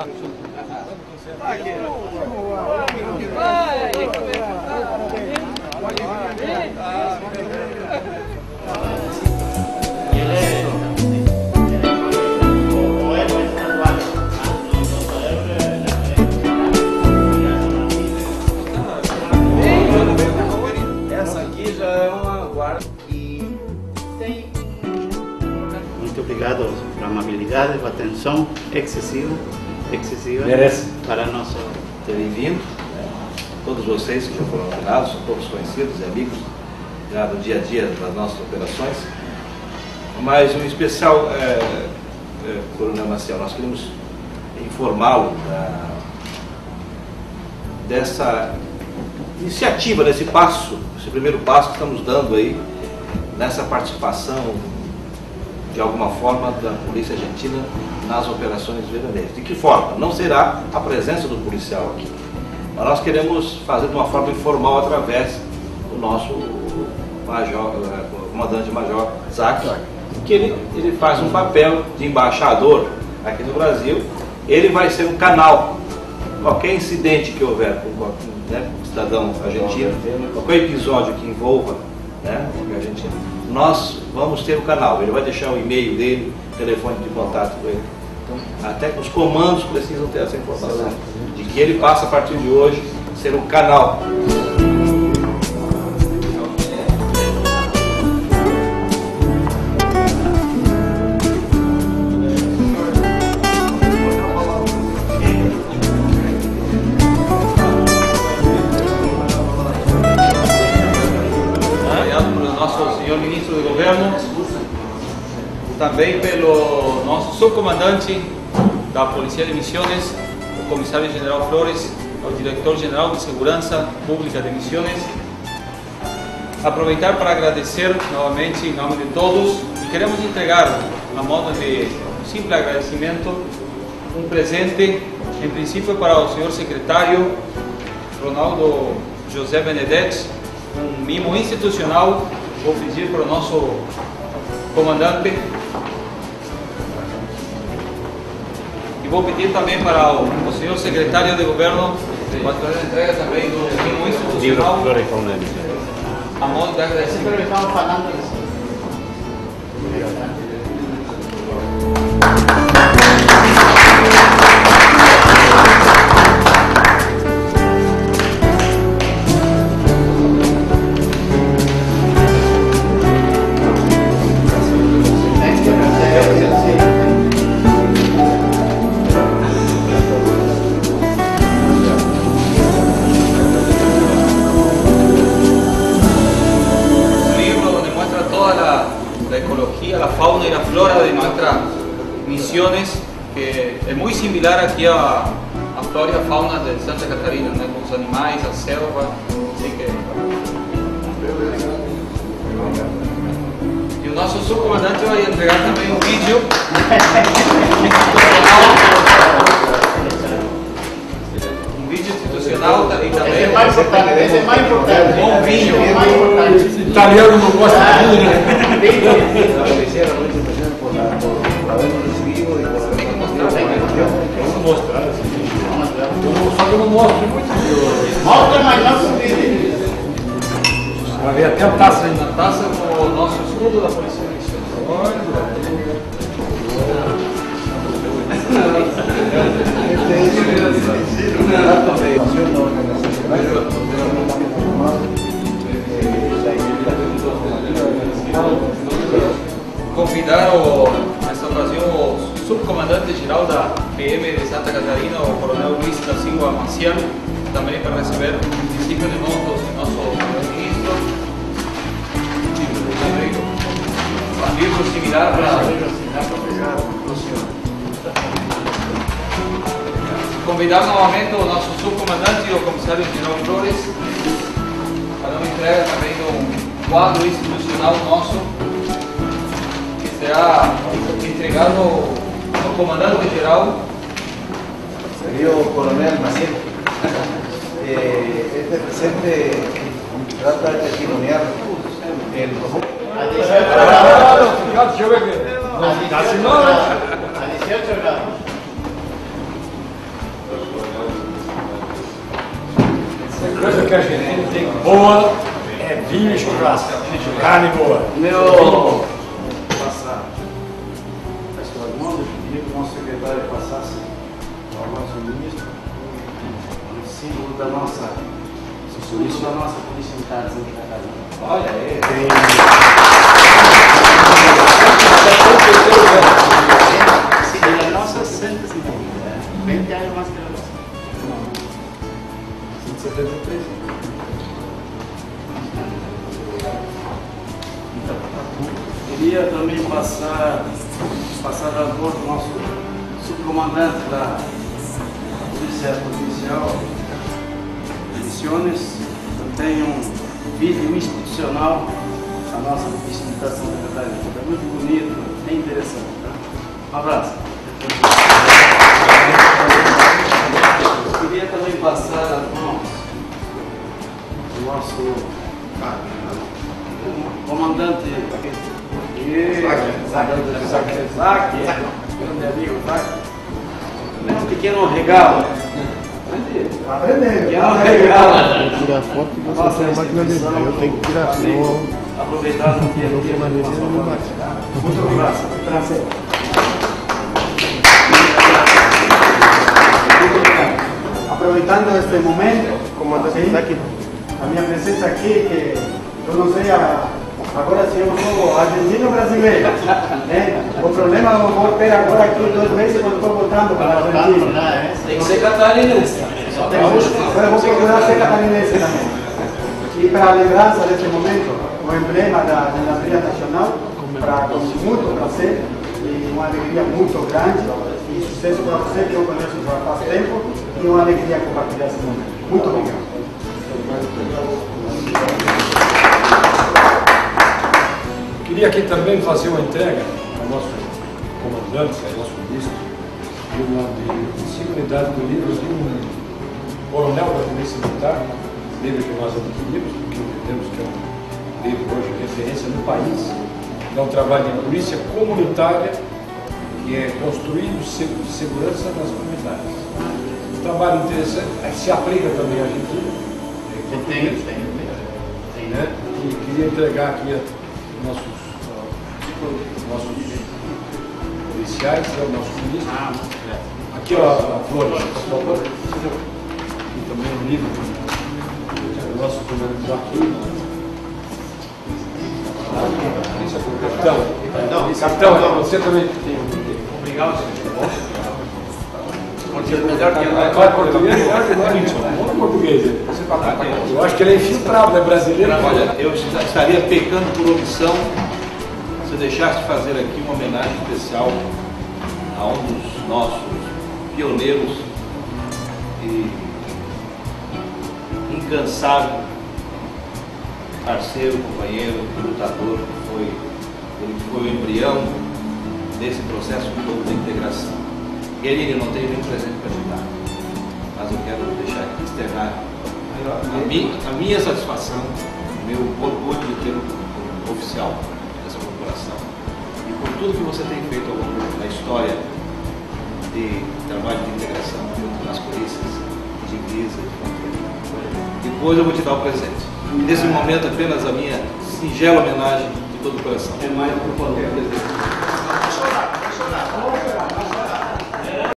Essa aqui já é uma guarda e tem... Muito obrigado por amabilidade, por atenção excessiva para nós. Bem-vindo, todos vocês que já foram nomeados, são todos conhecidos e amigos já do dia a dia das nossas operações. Mas um especial, Coronel Maciel, nós queremos informá-lo dessa iniciativa, desse passo, esse primeiro passo que estamos dando aí nessa participação de alguma forma da polícia argentina nas operações verdadeiras. De que forma? Não será a presença do policial aqui, mas nós queremos fazer de uma forma informal através do nosso major, comandante-major Zaque, que ele faz um papel de embaixador aqui no Brasil. Ele vai ser um canal. Qualquer incidente que houver com um cidadão argentino, qualquer episódio que envolva qualquer argentino, nós vamos ter o canal. Ele vai deixar o e-mail dele, o telefone de contato com ele. Então, até os comandos precisam ter essa informação de que ele passa a partir de hoje ser um canal. Também pelo nosso subcomandante da Polícia de Misiones, o comissário-general Flores, o diretor-geral de Segurança Pública de Misiones. Aproveitar para agradecer novamente em nome de todos e queremos entregar, a modo de simples agradecimento, um presente, em princípio para o senhor secretário Ronaldo José Benedet, um mimo institucional. Vou pedir para o nosso comandante e vou pedir também para o senhor secretário de governo para fazer a entrega também do mimo institucional. A modo de agradecimento. Sempre estamos falando isso. Que é muito similar aqui à flora e à fauna de Santa Catarina, com os animais, a selva, assim que... E o nosso subcomandante vai entregar também um vídeo institucional, um vídeo institucional e também... Esse é mais importante, bom vinho, o italiano não gosta de vinho, Mostra mais nosso vídeo. Vai ver até a taça ainda. A taça com o nosso escudo da Polícia Convidar nessa ocasião o subcomandante-geral da PM de Santa Catarina, o coronel Maciel, também para receber um princípio de votos do nosso ministro, amigo similar para o senhor. Convidar novamente o nosso subcomandante e o comissário-general Flores para uma entrega também de um quadro institucional nosso que será entregado ao comandante-geral. Sería el coronel Maciel. Este presente trata de testimoniar el... A 18 grados. coisa que a gente tem boa é vinho e churrasco. Carne boa. Meu... Passar. A história queria que o nosso secretário passasse ao nosso ministro o símbolo da nossa... o suíço da nossa Polícia Militar de Santa Catarina. Olha aí. Tem... a nossa Santa Catarina. Bem que a máscara nossa. 173. Então, queria também passar a voz do nosso subcomandante da Polícia Policial de Misiones. Tem um vídeo institucional da nossa Polícia Militar de Santa Catarina. É muito bonito, bem interessante. Tá? Um abraço. Queria também passar as mãos do nosso comandante Zaque, grande amigo Zaque, um pequeno regalo. Tirar a foto e você tem a máquina de ver. Eu tenho que tirar a foto. Aproveitar o dia do dia. Muito obrigado. Aproveitando este momento, comandante Zaque, a minha presença aqui, que eu não sei agora se eu sou argentino ou brasileiro, né? O problema eu vou ter agora aqui 2 meses quando estou voltando para a Argentina. Tem que ser catarinense. Agora eu vou procurar ser catarinense também. E para a lembrança deste momento, o emblema da Alegria Nacional, com muito prazer e uma alegria muito grande e sucesso para você que eu conheço já faz tempo. E uma alegria compartilhar esse momento. Muito obrigado. Queria aqui também fazer uma entrega ao nosso comandante, ao nosso ministro, de uma 5 unidades de livros de um coronel da Polícia Militar, livro que nós adquirimos, que entendemos que é um livro hoje de referência no país. É um trabalho de polícia comunitária que é construído segurança nas comunidades. Um trabalho interessante, se aplica também à Argentina. Tem, né? E queria entregar aqui a nossos policiais, ao nosso ministro. Aqui, ó, a Flores, por favor. E também o livro do nosso primeiro desafio. Capitão, você também tem. Obrigado, senhor. Melhor que é português. Eu acho que ele é infiltrado, é brasileiro. Olha, eu estaria pecando por omissão se deixasse fazer aqui uma homenagem especial a um dos nossos pioneiros e incansável parceiro, companheiro, lutador, que foi o embrião desse processo todo de integração. Ele não tem nenhum presente para te dar, mas eu quero deixar aqui externar a minha satisfação, o meu orgulho de ter um oficial dessa corporação e por tudo que você tem feito ao longo da história de trabalho de integração junto nas polícias, de igreja, de fronteira. Depois eu vou te dar o presente. E nesse momento apenas a minha singela homenagem de todo o coração. É mais um presente.